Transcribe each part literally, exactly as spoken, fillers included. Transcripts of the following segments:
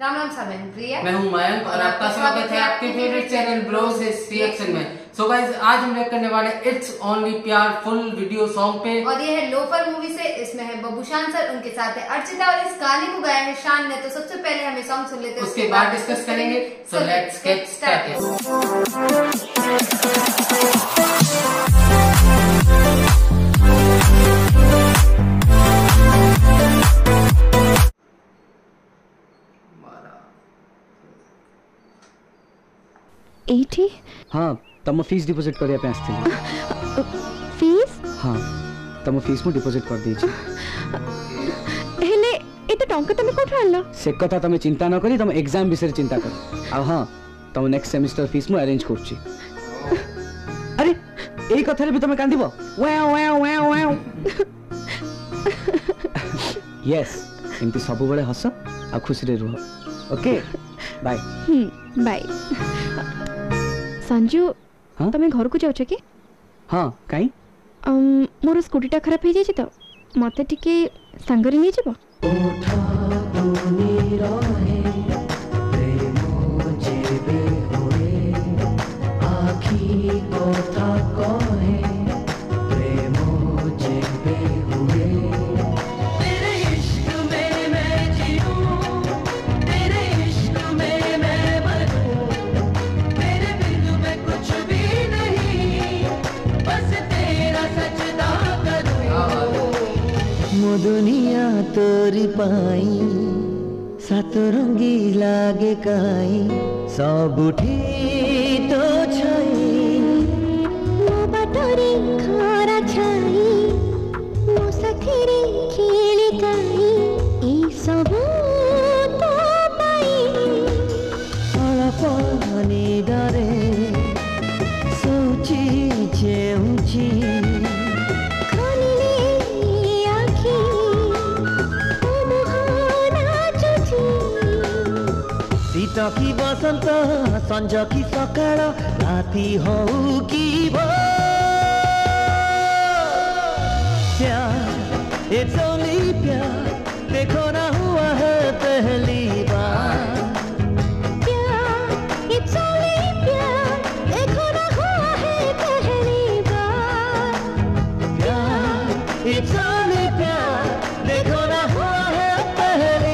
राम राम साबिन प्रिया, मैं हूं मयंक और आपका स्वागत है आपके फेवरेट चैनल ब्लॉग्स इस रिएक्शन में। सो गाइस, आज हम रिएक्ट करने वाले इट्स ओनली प्यार फुल वीडियो सॉन्ग पे, और ये है लोफर मूवी से। इसमें है बबूशान सर, उनके साथ है अर्चिता और इस गाने को गाया है शान ने। तो सबसे पहले हमें सॉन्ग सुन लेते हैं, उसके बाद डिस्कस करेंगे। So let's get started. अस्सी? हाँ, तम फीस डिपॉजिट करिए पैसे थे। फीस? हाँ, तम फीस में डिपॉजिट कर दीजिए। हेले, इतने टंका तमे कोठ रहला। सेक्का था तमे चिंता ना करी, तम एग्जाम विषय चिंता कर। अब हाँ, तम नेक्स्ट सेमेस्टर फीस में अरेंज कर ची। अरे, एक अथरे भी तमे कांदी बो। वाव वाव वाव वाव। यस, इनके सबू बड़े हँसा, अब खुश रह रुहा। Okay, bye. Hmm, bye. Sanju, तमें घर को जाओ चके? हाँ, काई? अम्म, मोर स्कूटी टा खराब है जाए तो, माता टिके संगरी नहीं जाबो? दुनिया तोरी पाई सतरंगी लागे काई सब उठी तो छाई मो बाटरे खरा छाई मो साथीरे खेली काई ई सब तो पाई अला पाने डरे सोची जे ऊंची सीता की बसंत संज की सकाळ राती हो की प्यार इट्स ओनली प्यार देखो ना हुआ है पहली बार प्यार इट्स ओनली प्यार देखो ना हुआ है पहली बार प्यार इट्स ओनली प्यार देखो ना हुआ है पहली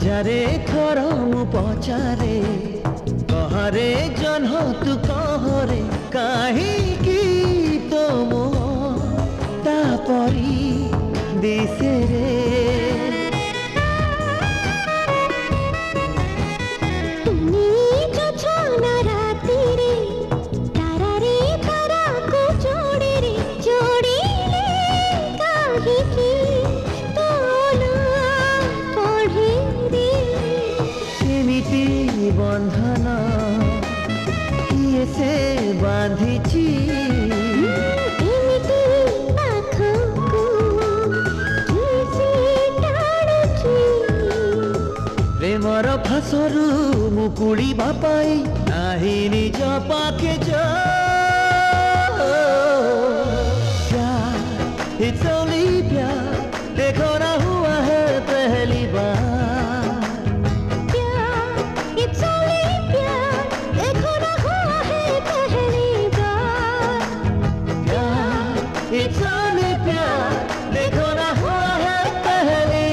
हजारे खरम पचारे कहरे जन्ह तू कहरे काहे की तुम तापरी दिसे रे प्रेमर फासरू मुकुड़ी बापाई नाही निज पाखे जा प्यार इट्स ओनली प्यार देखो ना हुआ है पहली बार प्यार इट्स ओनली प्यार देखो ना हुआ है पहली बार प्यार इट्स ओनली प्यार देखो ना हुआ है पहली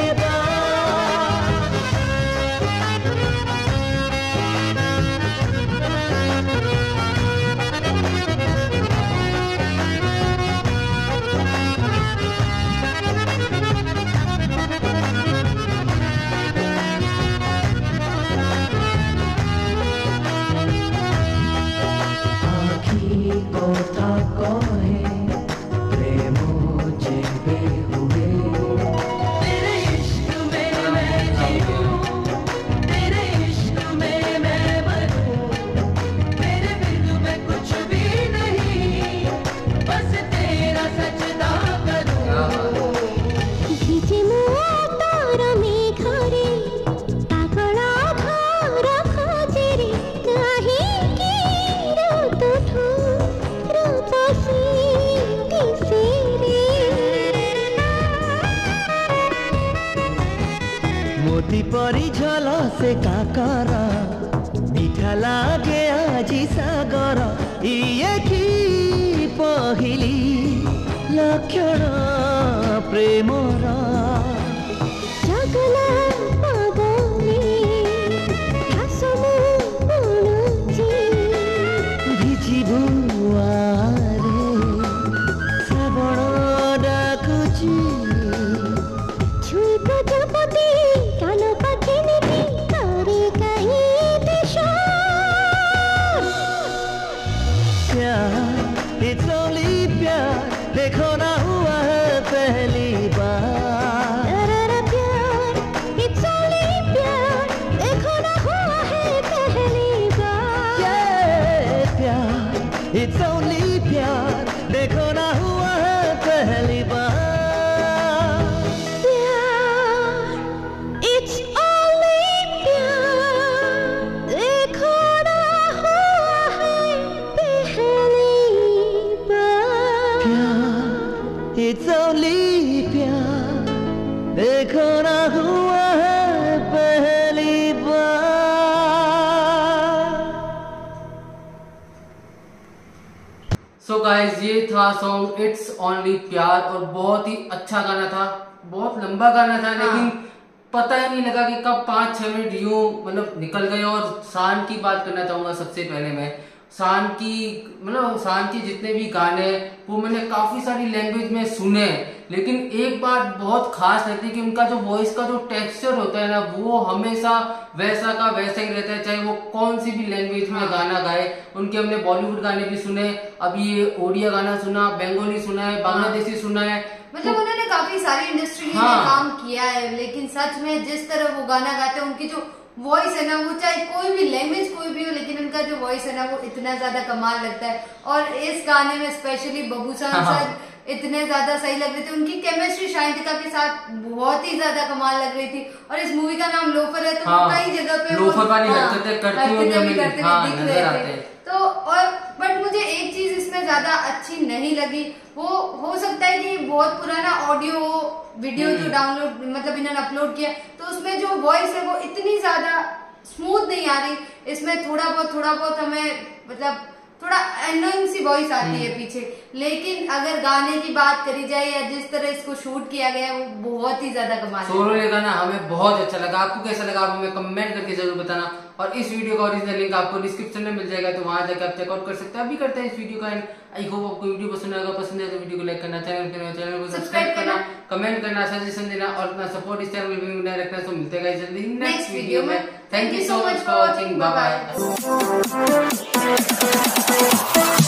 को था को है से काकार मीठा लागे आजी सागर ये की पहिली लक्षण प्रेमर था सॉन्ग इट्स ओनली प्यार और बहुत ही अच्छा गाना था, बहुत लंबा गाना था। हाँ। लेकिन पता ही नहीं लगा कि कब पाँच छः मिनट यूं मतलब निकल गए। और शान की बात करना चाहूँगा सबसे पहले मैं, शान की मतलब शान के जितने भी गाने वो मैंने काफ़ी सारी लैंग्वेज में सुने, लेकिन एक बात बहुत खास रहती है कि उनका जो वॉइस का जो टेक्सचर होता है ना वो हमेशा वैसा का वैसा ही रहता है, चाहे वो कौन सी भी लैंग्वेज में गाना गाए। उनके हमने बॉलीवुड गाने भी सुने, अभी ये ओडिया गाना सुना, बंगाली सुना है, बांग्लादेशी सुना है, मतलब तो, उन्होंने काफी सारी इंडस्ट्री में हाँ, काम किया है। लेकिन सच में जिस तरह वो गाना गाते हैं, उनकी जो वॉइस है ना वो चाहे कोई भी लैंग्वेज कोई भी हो, लेकिन उनका जो वॉइस है ना वो इतना ज्यादा कमाल लगता है। और इस गाने में स्पेशली बबूशान हाँ, सर इतने ज्यादा सही लग रहे थे, उनकी केमिस्ट्री शायदिका के साथ बहुत ही ज्यादा कमाल लग रही थी। और इस मूवी का नाम लोफर है, तो हाँ, कई जगह पे लोफर वाली हरकतें करते हुए दिख रहे थे। तो और बट मुझे एक चीज इसमें ज्यादा अच्छी नहीं लगी, वो हो सकता है कि बहुत पुराना ऑडियो वीडियो जो डाउनलोड मतलब इन्होंने अपलोड किया, तो उसमें जो वॉइस है वो इतनी ज्यादा स्मूथ नहीं आ रही। इसमें थोड़ा बहुत थोड़ा बहुत हमें मतलब थोड़ा एनोइंग सी वॉइस आती है पीछे। लेकिन अगर गाने की बात करी जाए या जिस तरह इसको शूट किया गया है वो बहुत ही ज्यादा कमाल है। सोलो ये गाना हमें बहुत अच्छा लगा। आपको कैसा लगा आप हमें कमेंट करके जरूर बताना। और इस वीडियो का ओरिजिनल लिंक आपको डिस्क्रिप्शन में मिल जाएगा, तो वहां जाकर आप चेकआउट कर सकते हैं। अभी करते हैं इस वीडियो का एंड। आई होप आपको वीडियो पसंद आएगा, पसंद आए तो वीडियो को लाइक करना, चैनल करना, चैनल को सब्सक्राइब करना, कमेंट करना, सजेशन देना और अपना सपोर्ट इस चैनल में बनाए रखना। तो मिलते हैं जल्दी नेक्स्ट वीडियो में। Thank you so much for watching. Bye bye.